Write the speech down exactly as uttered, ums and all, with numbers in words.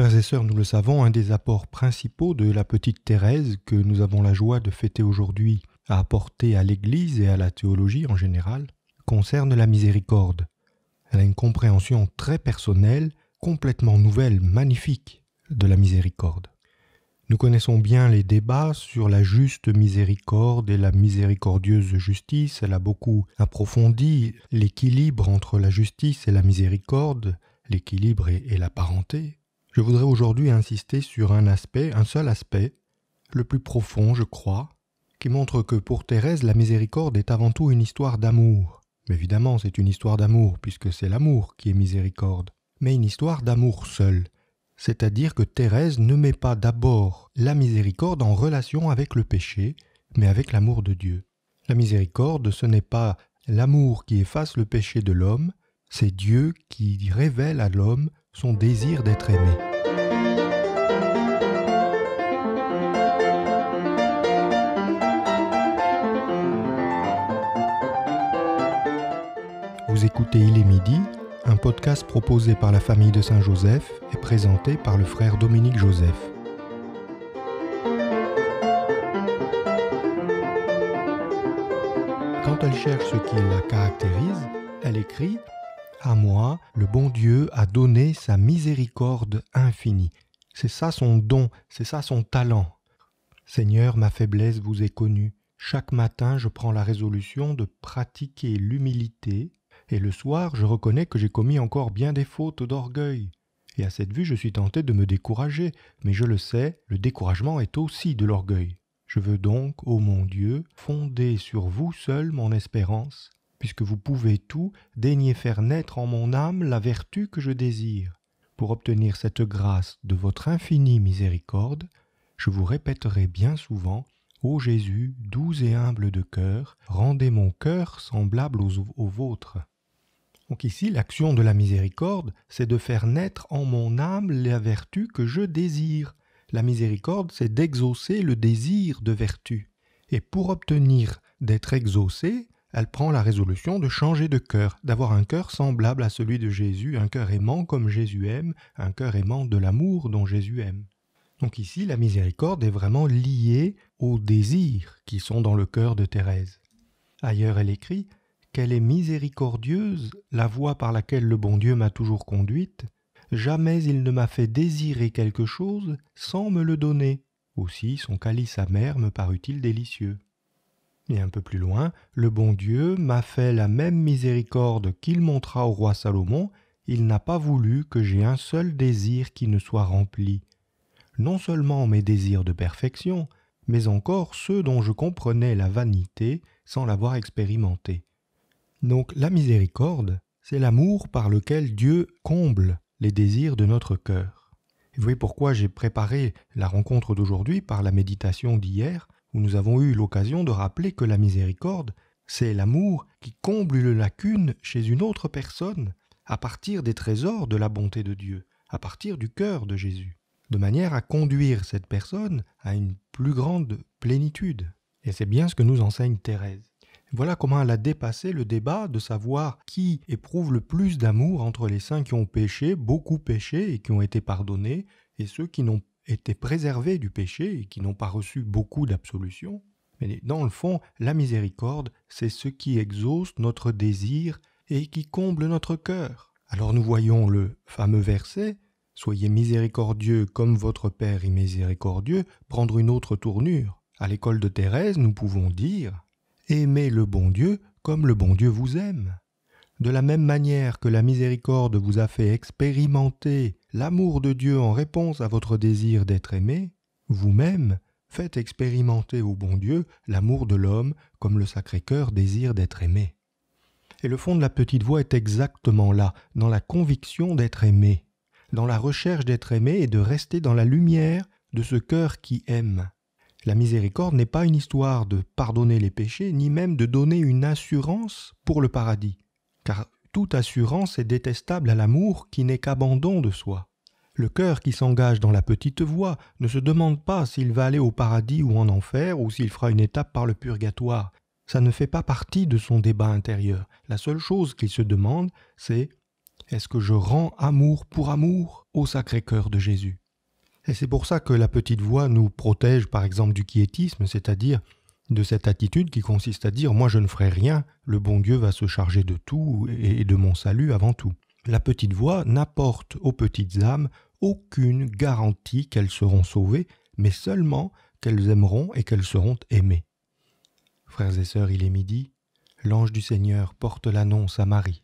frères et sœurs, nous le savons, un des apports principaux de la petite Thérèse que nous avons la joie de fêter aujourd'hui à apporter à l'Église et à la théologie en général, concerne la miséricorde. Elle a une compréhension très personnelle, complètement nouvelle, magnifique, de la miséricorde. Nous connaissons bien les débats sur la juste miséricorde et la miséricordieuse justice. Elle a beaucoup approfondi l'équilibre entre la justice et la miséricorde, l'équilibre et, et la parenté. Je voudrais aujourd'hui insister sur un aspect, un seul aspect, le plus profond, je crois, qui montre que pour Thérèse, la miséricorde est avant tout une histoire d'amour. Évidemment, c'est une histoire d'amour, puisque c'est l'amour qui est miséricorde, mais une histoire d'amour seule. C'est-à-dire que Thérèse ne met pas d'abord la miséricorde en relation avec le péché, mais avec l'amour de Dieu. La miséricorde, ce n'est pas l'amour qui efface le péché de l'homme, c'est Dieu qui révèle à l'homme son désir d'être aimé. Vous écoutez Il est midi, un podcast proposé par la famille de Saint Joseph et présenté par le frère Dominique Joseph. Quand elle cherche ce qui la caractérise, elle écrit « À moi, le bon Dieu a donné sa miséricorde infinie. » C'est ça son don, c'est ça son talent. « Seigneur, ma faiblesse vous est connue. Chaque matin, je prends la résolution de pratiquer l'humilité. » Et le soir, je reconnais que j'ai commis encore bien des fautes d'orgueil. Et à cette vue, je suis tenté de me décourager, mais je le sais, le découragement est aussi de l'orgueil. Je veux donc, ô mon Dieu, fonder sur vous seul mon espérance, puisque vous pouvez tout, daigner faire naître en mon âme la vertu que je désire. Pour obtenir cette grâce de votre infinie miséricorde, je vous répéterai bien souvent, ô Jésus, doux et humble de cœur, rendez mon cœur semblable aux, aux vôtres. Donc ici, l'action de la miséricorde, c'est de faire naître en mon âme la vertu que je désire. La miséricorde, c'est d'exaucer le désir de vertu. Et pour obtenir d'être exaucée, elle prend la résolution de changer de cœur, d'avoir un cœur semblable à celui de Jésus, un cœur aimant comme Jésus aime, un cœur aimant de l'amour dont Jésus aime. Donc ici, la miséricorde est vraiment liée aux désirs qui sont dans le cœur de Thérèse. Ailleurs, elle écrit « Qu'elle est miséricordieuse, la voie par laquelle le bon Dieu m'a toujours conduite. Jamais il ne m'a fait désirer quelque chose sans me le donner. Aussi son calice amer me parut-il délicieux. » Et un peu plus loin, « Le bon Dieu m'a fait la même miséricorde qu'il montra au roi Salomon. Il n'a pas voulu que j'aie un seul désir qui ne soit rempli. Non seulement mes désirs de perfection, mais encore ceux dont je comprenais la vanité sans l'avoir expérimentée. » Donc la miséricorde, c'est l'amour par lequel Dieu comble les désirs de notre cœur. Et vous voyez pourquoi j'ai préparé la rencontre d'aujourd'hui par la méditation d'hier, où nous avons eu l'occasion de rappeler que la miséricorde, c'est l'amour qui comble une lacune chez une autre personne, à partir des trésors de la bonté de Dieu, à partir du cœur de Jésus, de manière à conduire cette personne à une plus grande plénitude. Et c'est bien ce que nous enseigne Thérèse. Voilà comment elle a dépassé le débat de savoir qui éprouve le plus d'amour entre les saints qui ont péché, beaucoup péché et qui ont été pardonnés, et ceux qui n'ont été préservés du péché et qui n'ont pas reçu beaucoup d'absolution. Mais dans le fond, la miséricorde, c'est ce qui exauce notre désir et qui comble notre cœur. Alors nous voyons le fameux verset « Soyez miséricordieux comme votre Père est miséricordieux » prendre une autre tournure. À l'école de Thérèse, nous pouvons dire « Aimez le bon Dieu comme le bon Dieu vous aime. De la même manière que la miséricorde vous a fait expérimenter l'amour de Dieu en réponse à votre désir d'être aimé, vous-même faites expérimenter au bon Dieu l'amour de l'homme comme le Sacré-Cœur désire d'être aimé. » Et le fond de la petite voix est exactement là, dans la conviction d'être aimé, dans la recherche d'être aimé et de rester dans la lumière de ce cœur qui aime. La miséricorde n'est pas une histoire de pardonner les péchés, ni même de donner une assurance pour le paradis, car toute assurance est détestable à l'amour qui n'est qu'abandon de soi. Le cœur qui s'engage dans la petite voie ne se demande pas s'il va aller au paradis ou en enfer, ou s'il fera une étape par le purgatoire. Ça ne fait pas partie de son débat intérieur. La seule chose qu'il se demande, c'est Est-ce que je rends amour pour amour au Sacré-Cœur de Jésus? Et c'est pour ça que la petite voix nous protège par exemple du quiétisme, c'est-à-dire de cette attitude qui consiste à dire « moi je ne ferai rien, le bon Dieu va se charger de tout et de mon salut avant tout ». La petite voix n'apporte aux petites âmes aucune garantie qu'elles seront sauvées, mais seulement qu'elles aimeront et qu'elles seront aimées. Frères et sœurs, il est midi, l'ange du Seigneur porte l'annonce à Marie.